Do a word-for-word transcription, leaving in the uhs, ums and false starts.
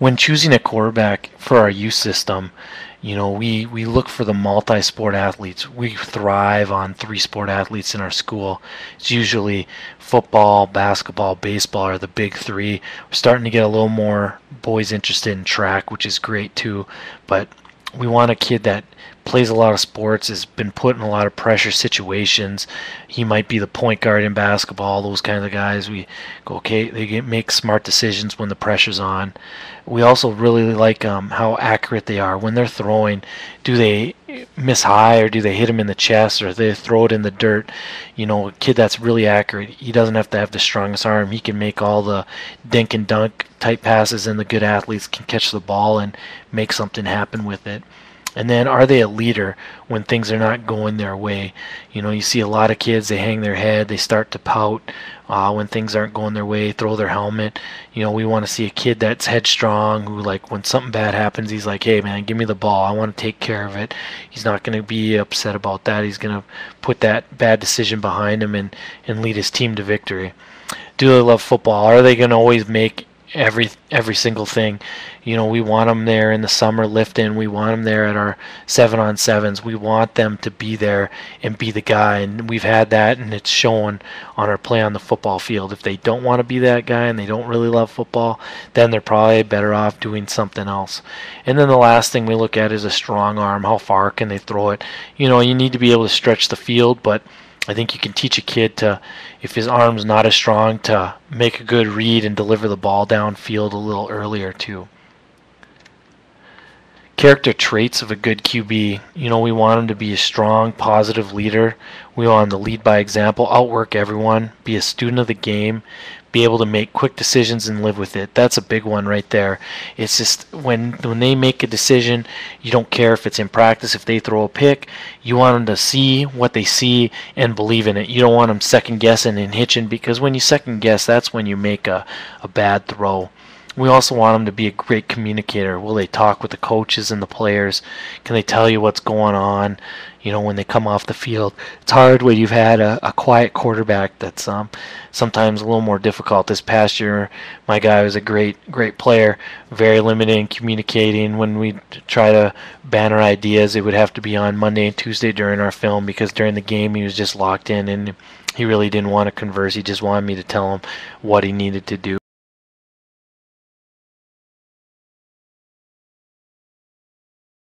when choosing a quarterback for our youth system, you know, we, we look for the multi-sport athletes. We thrive on three-sport athletes in our school. It's usually football, basketball, baseball are the big three. We're starting to get a little more boys interested in track, which is great too, but we want a kid that plays a lot of sports, has been put in a lot of pressure situations. He might be the point guard in basketball, those kinds of guys. We go, okay, they get, make smart decisions when the pressure's on. We also really like um, how accurate they are. When they're throwing, do they miss high, or do they hit him in the chest, or they throw it in the dirt? You know, a kid that's really accurate, he doesn't have to have the strongest arm. He can make all the dink and dunk type passes, and the good athletes can catch the ball and make something happen with it. And then, are they a leader when things are not going their way? You know, you see a lot of kids, they hang their head, they start to pout uh, when things aren't going their way, throw their helmet. You know, we want to see a kid that's headstrong, who, like, when something bad happens, he's like, hey, man, give me the ball. I want to take care of it. He's not going to be upset about that. He's going to put that bad decision behind him and, and lead his team to victory. Do they love football? Are they going to always make every every single thing? You know, we want them there in the summer lifting. We want them there at our seven on sevens. We want them to be there and be the guy, and we've had that, and it's shown on our play on the football field. If they don't want to be that guy and they don't really love football, then they're probably better off doing something else. And then the last thing we look at is a strong arm. How far can they throw it? You know, you need to be able to stretch the field, but I think you can teach a kid to, if his arm's not as strong, to make a good read and deliver the ball downfield a little earlier too. Character traits of a good Q B. You know, we want him to be a strong, positive leader. We want him to lead by example, outwork everyone, be a student of the game, be able to make quick decisions and live with it. That's a big one right there. It's just when when they make a decision, you don't care if it's in practice, if they throw a pick, you want them to see what they see and believe in it. You don't want them second guessing and hitching, because when you second guess, that's when you make a, a bad throw. We also want them to be a great communicator. Will they talk with the coaches and the players? Can they tell you what's going on, you know, when they come off the field? It's hard when you've had a, a quiet quarterback. That's um, sometimes a little more difficult. This past year, my guy was a great, great player, very limited in communicating. When we try to banner ideas, it would have to be on Monday and Tuesday during our film, because during the game he was just locked in and he really didn't want to converse. He just wanted me to tell him what he needed to do.